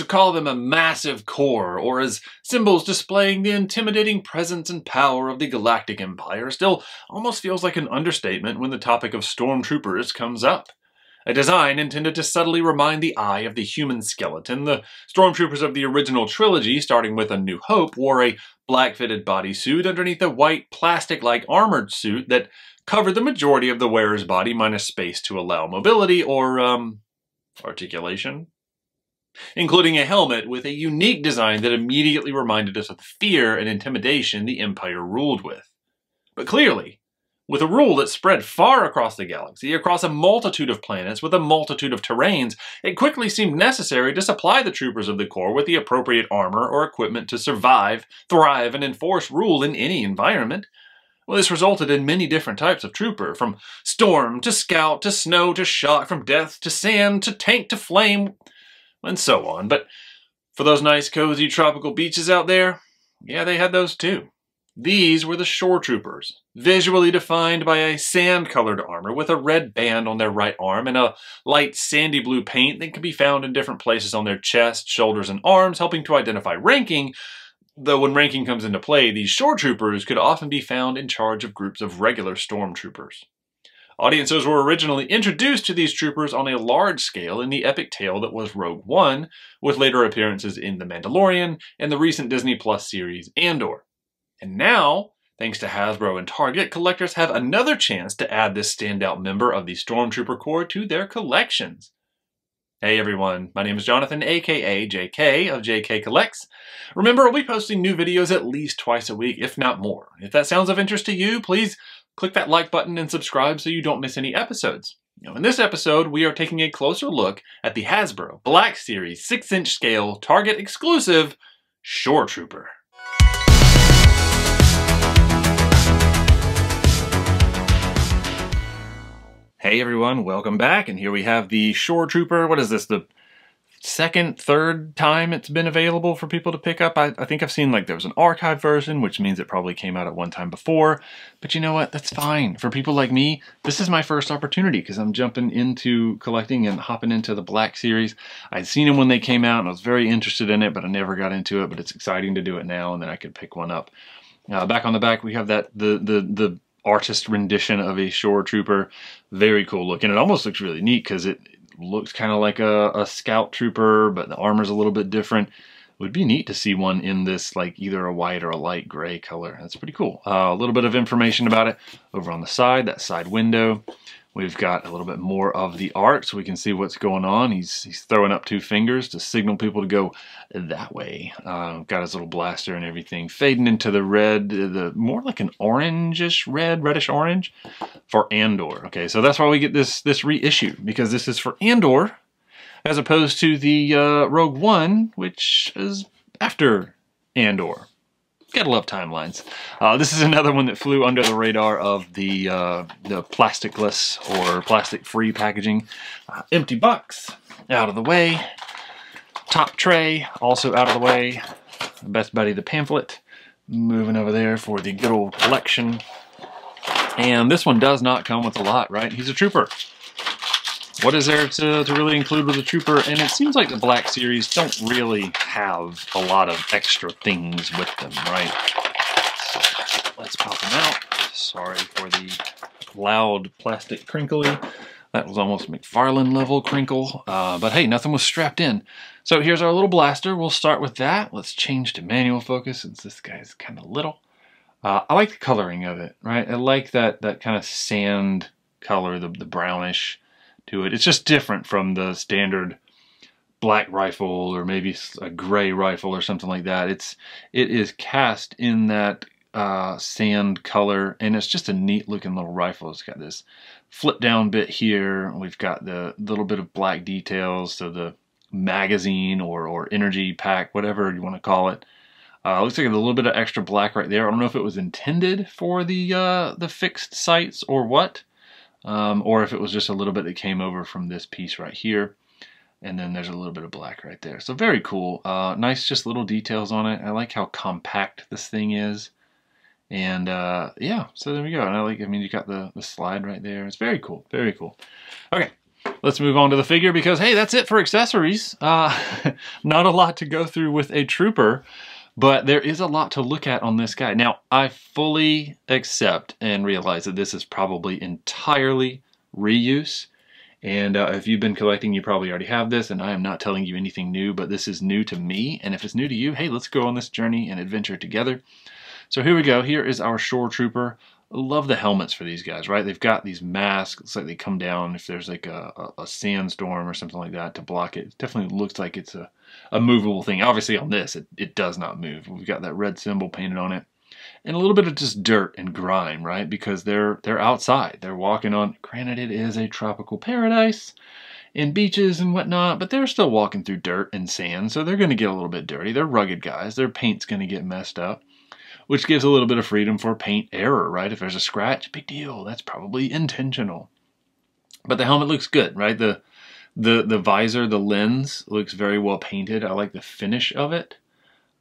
to call them a massive corps, or as symbols displaying the intimidating presence and power of the Galactic Empire, still almost feels like an understatement when the topic of stormtroopers comes up. A design intended to subtly remind the eye of the human skeleton, the stormtroopers of the original trilogy, starting with A New Hope, wore a black-fitted bodysuit underneath a white plastic-like armored suit that covered the majority of the wearer's body, minus space to allow mobility or, articulation, including a helmet with a unique design that immediately reminded us of the fear and intimidation the Empire ruled with. But clearly, with a rule that spread far across the galaxy, across a multitude of planets with a multitude of terrains, it quickly seemed necessary to supply the troopers of the Corps with the appropriate armor or equipment to survive, thrive, and enforce rule in any environment. Well, this resulted in many different types of trooper, from storm to scout to snow to shot, from death to sand to tank to flame, and so on. But for those nice, cozy tropical beaches out there, yeah, they had those too. These were the shore troopers, visually defined by a sand-colored armor with a red band on their right arm and a light sandy blue paint that could be found in different places on their chest, shoulders, and arms, helping to identify ranking. Though when ranking comes into play, these shore troopers could often be found in charge of groups of regular stormtroopers. Audiences were originally introduced to these troopers on a large scale in the epic tale that was Rogue One, with later appearances in The Mandalorian and the recent Disney Plus series Andor. And now, thanks to Hasbro and Target, collectors have another chance to add this standout member of the Stormtrooper Corps to their collections. Hey everyone, my name is Jonathan, aka JK of JK Collects. Remember, I'll be posting new videos at least twice a week, if not more. If that sounds of interest to you, please click that like button and subscribe so you don't miss any episodes. Now, in this episode, we are taking a closer look at the Hasbro Black Series 6-inch scale Target exclusive Shore Trooper. Hey everyone, welcome back, and here we have the Shore Trooper. What is this, the third time it's been available for people to pick up? I think I've seen, like, there was an archive version, which means it probably came out at one time before, but you know what, that's fine. For people like me, this is my first opportunity, because I'm jumping into collecting and hopping into the Black Series. I'd seen them when they came out, and I was very interested in it, but I never got into it, but it's exciting to do it now, and then I could pick one up. Back on the back, we have that, the artist rendition of a shore trooper. Very cool looking. It almost looks really neat because it looks kind of like a scout trooper, but the armor's a little bit different. It would be neat to see one in this, like, either a white or a light gray color. That's pretty cool. A little bit of information about it over on the side, that side window. We've got a little bit more of the art so we can see what's going on. He's throwing up two fingers to signal people to go that way. Got his little blaster and everything fading into the red, more like an orangish red, reddish orange for Andor. Okay, so that's why we get this reissue, because this is for Andor as opposed to the Rogue One, which is after Andor. Gotta love timelines. This is another one that flew under the radar of the plasticless or plastic-free packaging. Empty box, out of the way. Top tray, also out of the way. Best buddy, the pamphlet. Moving over there for the good old collection. And this one does not come with a lot, right? He's a trooper. What is there to really include with a trooper? And it seems like the Black Series don't really have a lot of extra things with them, right? So let's pop them out. Sorry for the loud plastic crinkly. That was almost McFarlane level crinkle. But hey, nothing was strapped in. So here's our little blaster. We'll start with that. Let's change to manual focus since this guy's kind of little. I like the coloring of it, right? I like that kind of sand color, the brownish to it. It's just different from the standard black rifle or maybe a gray rifle or something like that. It is cast in that sand color, and it's just a neat looking little rifle. It's got this flip down bit here. We've got the little bit of black details, so the magazine or energy pack, whatever you want to call it. Looks like a little bit of extra black right there. I don't know if it was intended for the fixed sights or what. Or if it was just a little bit that came over from this piece right here. And then there's a little bit of black right there. So very cool. Nice just little details on it. I like how compact this thing is. And yeah, so there we go. And I mean, you got the slide right there. It's very cool. Very cool. Okay, Let's move on to the figure because, hey, that's it for accessories. Not a lot to go through with a trooper, but there is a lot to look at on this guy. Now, I fully accept and realize that this is probably entirely reuse. And if you've been collecting, you probably already have this, and I am not telling you anything new, but this is new to me. And if it's new to you, hey, let's go on this journey and adventure together. So here we go. Here is our Shore Trooper. Love the helmets for these guys, right? They've got these masks. Looks like they come down if there's like a sandstorm or something like that to block it. It definitely looks like it's a movable thing. Obviously on this, it does not move. We've got that red symbol painted on it. And a little bit of just dirt and grime, right? Because they're outside. They're walking on, granted it is a tropical paradise and beaches and whatnot, but they're still walking through dirt and sand. So they're going to get a little bit dirty. They're rugged guys. Their paint's going to get messed up, which gives a little bit of freedom for paint error, right? If there's a scratch, big deal. That's probably intentional. But the helmet looks good, right? The visor, the lens looks very well painted. I like the finish of it.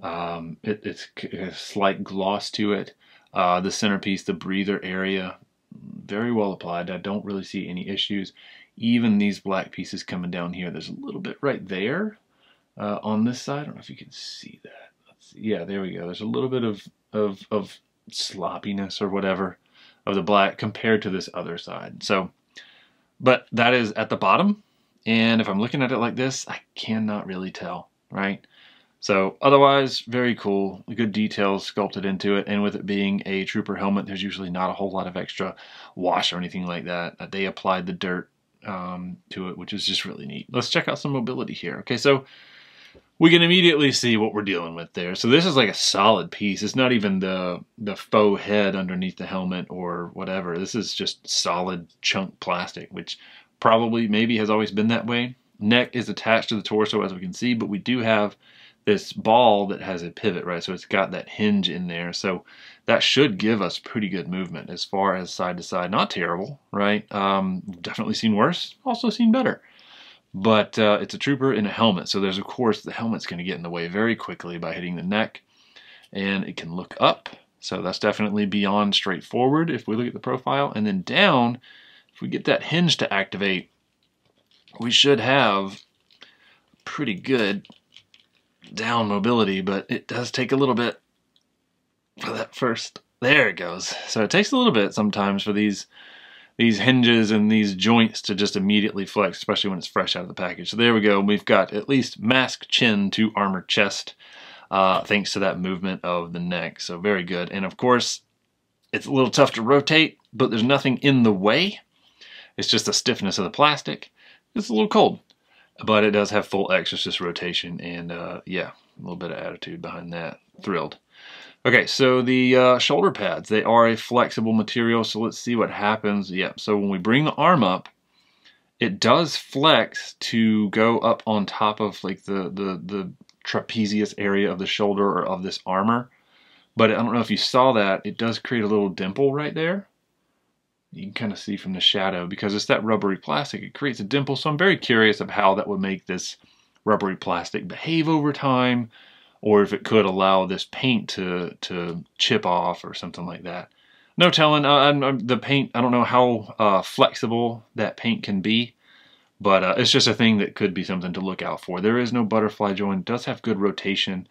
It's a slight gloss to it. The centerpiece, the breather area, very well applied. I don't really see any issues. Even these black pieces coming down here, there's a little bit right there on this side. I don't know if you can see that. Let's see. Yeah, there we go. There's a little bit of sloppiness or whatever of the black compared to this other side. So, but that is at the bottom. And if I'm looking at it like this, I cannot really tell, right? So otherwise, very cool, good details sculpted into it. And with it being a trooper helmet, there's usually not a whole lot of extra wash or anything like that. They applied the dirt to it, which is just really neat. Let's check out some mobility here. Okay, so we can immediately see what we're dealing with there. So this is like a solid piece. It's not even the faux head underneath the helmet or whatever. This is just solid chunk plastic, which probably maybe has always been that way. Neck is attached to the torso, as we can see, but we do have this ball that has a pivot, right? So it's got that hinge in there. So that should give us pretty good movement as far as side to side. Not terrible, right? Definitely seen worse, also seen better. But it's a trooper in a helmet, so there's, of course, the helmet's going to get in the way very quickly by hitting the neck, and it can look up, so that's definitely beyond straightforward if we look at the profile, and then down, if we get that hinge to activate, we should have pretty good down mobility, but it does take a little bit for that first, there it goes, so it takes a little bit sometimes for these hinges and these joints to just immediately flex, especially when it's fresh out of the package. So there we go. We've got at least mask chin to armor chest, thanks to that movement of the neck. So very good. And of course, it's a little tough to rotate, but there's nothing in the way. It's just the stiffness of the plastic. It's a little cold, but it does have full exorcist rotation and yeah, a little bit of attitude behind that. Thrilled. Okay, so the shoulder pads, they are a flexible material, so let's see what happens. Yeah, so when we bring the arm up, it does flex to go up on top of like the trapezius area of the shoulder or of this armor. But I don't know if you saw that, it does create a little dimple right there. You can kind of see from the shadow because it's that rubbery plastic, it creates a dimple. So I'm very curious of how that would make this rubbery plastic behave over time, or if it could allow this paint to chip off or something like that. No telling. The paint, I don't know how flexible that paint can be, but it's just a thing that could be something to look out for. There is no butterfly joint. It does have good rotation.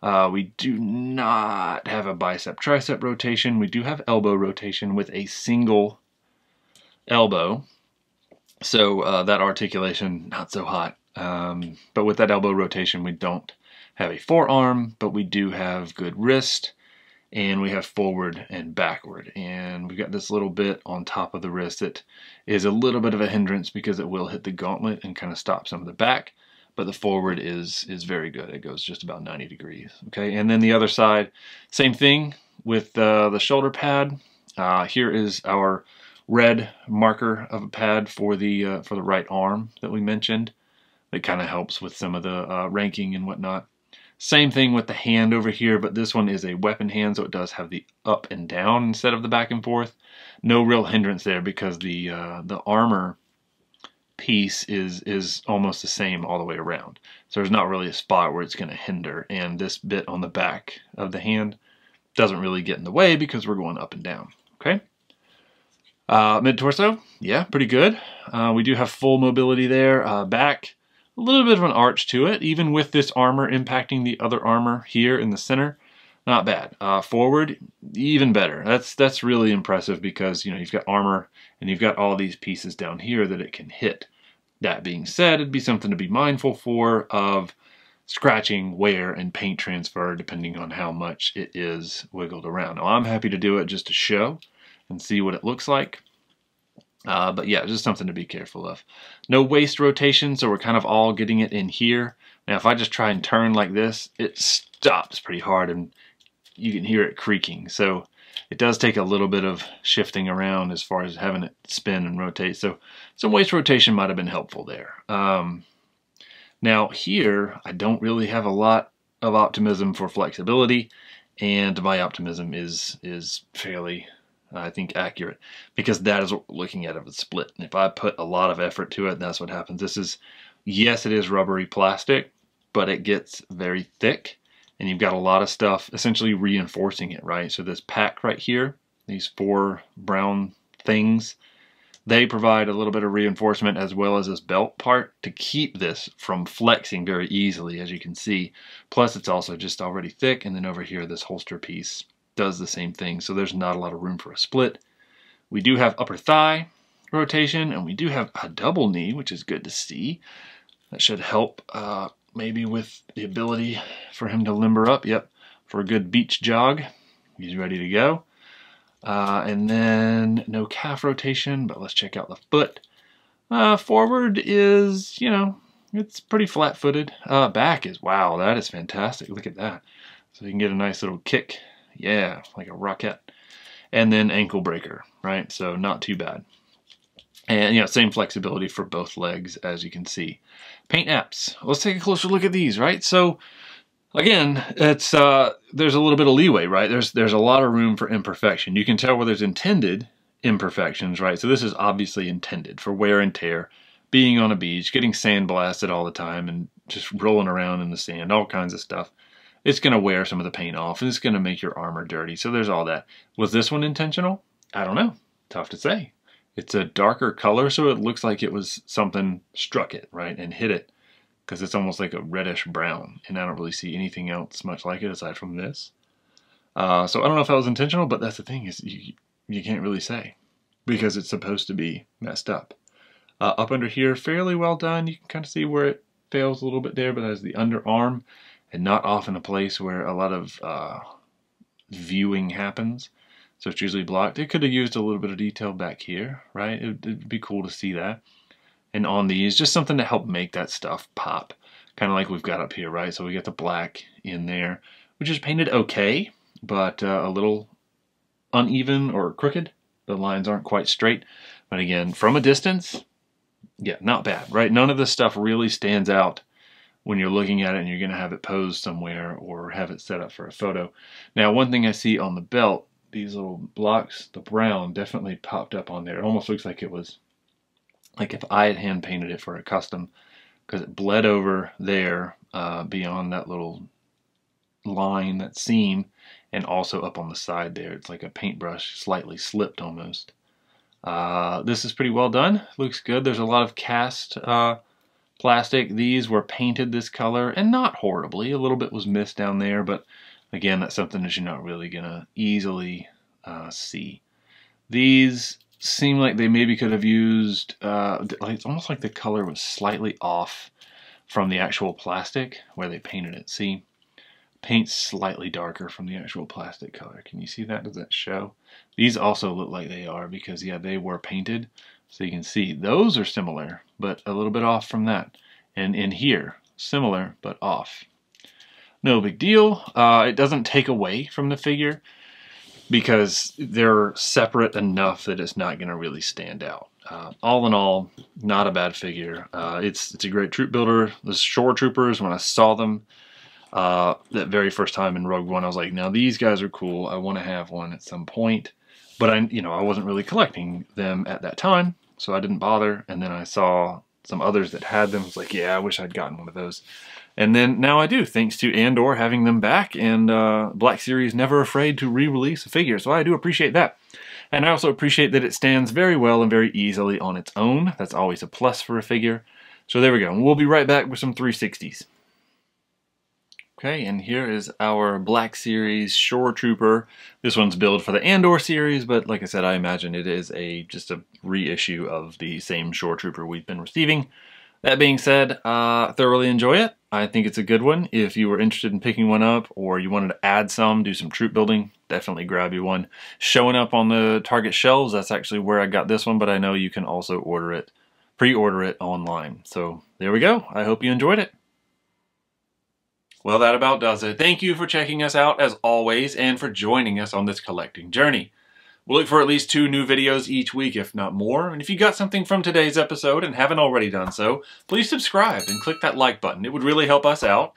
We do not have a bicep-tricep rotation. We do have elbow rotation with a single elbow. So that articulation, not so hot. But with that elbow rotation, we don't have a forearm, but we do have good wrist, and we have forward and backward, and we've got this little bit on top of the wrist that is a little bit of a hindrance because it will hit the gauntlet and kind of stop some of the back, but the forward is very good. It goes just about 90 degrees, okay? And then the other side, same thing with the shoulder pad. Here is our red marker of a pad for the right arm that we mentioned. That kind of helps with some of the ranking and whatnot. Same thing with the hand over here, but this one is a weapon hand, so it does have the up and down instead of the back and forth. No real hindrance there because the armor piece is almost the same all the way around. So there's not really a spot where it's going to hinder, and this bit on the back of the hand doesn't really get in the way because we're going up and down. Okay. Mid-torso, yeah, pretty good. We do have full mobility there. Back, a little bit of an arch to it, even with this armor impacting the other armor here in the center. Not bad. Forward, even better. That's really impressive because, you know, you've got armor and you've got all these pieces down here that it can hit. That being said, it'd be something to be mindful for of scratching, wear, and paint transfer depending on how much it is wiggled around. Now, I'm happy to do it just to show and see what it looks like. But yeah, just something to be careful of. No waist rotation, so we're kind of all getting it in here. Now, if I just try and turn like this, it stops pretty hard and you can hear it creaking. So it does take a little bit of shifting around as far as having it spin and rotate. So some waist rotation might have been helpful there. Now here, I don't really have a lot of optimism for flexibility, and my optimism is fairly, I think, accurate, because that is what we're looking at of a split. And if I put a lot of effort to it, that's what happens. This is, yes, it is rubbery plastic, but it gets very thick. And you've got a lot of stuff essentially reinforcing it, right? So this pack right here, these four brown things, they provide a little bit of reinforcement as well as this belt part to keep this from flexing very easily, as you can see. Plus, it's also just already thick. And then over here, this holster piece does the same thing. So there's not a lot of room for a split. We do have upper thigh rotation, and we do have a double knee, which is good to see. That should help maybe with the ability for him to limber up. Yep, for a good beach jog. He's ready to go. And then no calf rotation, but let's check out the foot. Forward is, you know, it's pretty flat-footed. Back is, wow, that is fantastic. Look at that. So you can get a nice little kick. Yeah, like a rocket. And then ankle breaker, right? So not too bad. And, you know, same flexibility for both legs, as you can see. Paint apps. Let's take a closer look at these, right? So, again, it's there's a little bit of leeway, right? There's a lot of room for imperfection. You can tell where there's intended imperfections, right? So this is obviously intended for wear and tear, being on a beach, getting sandblasted all the time, and just rolling around in the sand, all kinds of stuff. It's going to wear some of the paint off, and it's going to make your armor dirty. So there's all that. Was this one intentional? I don't know. Tough to say. It's a darker color, so it looks like it was something struck it, right, and hit it, because it's almost like a reddish brown, and I don't really see anything else much like it aside from this. So I don't know if that was intentional, but that's the thing, is you can't really say, because it's supposed to be messed up. Up under here, fairly well done. You can kind of see where it fails a little bit there, but as the underarm, and not often a place where a lot of viewing happens. So it's usually blocked. It could have used a little bit of detail back here, right? It'd be cool to see that. And on these, just something to help make that stuff pop. Kind of like we've got up here, right? So we got the black in there, which is painted okay, but a little uneven or crooked. The lines aren't quite straight. But again, from a distance, yeah, not bad, right? None of this stuff really stands out when you're looking at it and you're gonna have it posed somewhere or have it set up for a photo. Now, one thing I see on the belt, these little blocks, the brown definitely popped up on there. It almost looks like it was, like if I had hand painted it for a custom, because it bled over there beyond that little line, that seam, and also up on the side there. It's like a paintbrush slightly slipped almost. This is pretty well done, looks good. There's a lot of cast plastic. These were painted this color, and not horribly. A little bit was missed down there, but again, that's something that you're not really gonna easily see. These seem like they maybe could have used, it's almost like the color was slightly off from the actual plastic where they painted it. See, paint's slightly darker from the actual plastic color. Can you see that? Does that show? These also look like they are, because yeah, they were painted. So you can see those are similar, but a little bit off from that. And in here, similar, but off. No big deal. It doesn't take away from the figure because they're separate enough that it's not gonna really stand out. All in all, not a bad figure. It's a great troop builder. The Shore Troopers, when I saw them that very first time in Rogue One, I was like, now these guys are cool. I wanna have one at some point. But I wasn't really collecting them at that time, so I didn't bother. And then I saw some others that had them. I was like, yeah, I wish I'd gotten one of those. And then now I do, thanks to Andor having them back, and Black Series never afraid to re-release a figure, so I do appreciate that. And I also appreciate that it stands very well and very easily on its own. That's always a plus for a figure. So there we go, and we'll be right back with some 360s. Okay, and here is our Black Series Shore Trooper. This one's billed for the Andor series, but like I said, I imagine it is just a reissue of the same Shore Trooper we've been receiving. That being said, thoroughly enjoy it. I think it's a good one. If you were interested in picking one up, or you wanted to add some, do some troop building, definitely grab you one. Showing up on the Target shelves, that's actually where I got this one, but I know you can also order it, pre-order it online. So there we go. I hope you enjoyed it. Well, that about does it. Thank you for checking us out as always, and for joining us on this collecting journey. We'll look for at least 2 new videos each week, if not more, and if you got something from today's episode and haven't already done so, please subscribe and click that like button. It would really help us out,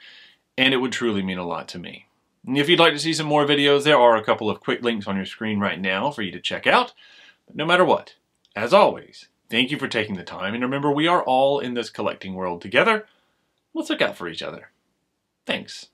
and it would truly mean a lot to me. And if you'd like to see some more videos, there are a couple of quick links on your screen right now for you to check out. But no matter what, as always, thank you for taking the time, and remember, we are all in this collecting world together. Let's look out for each other. Thanks.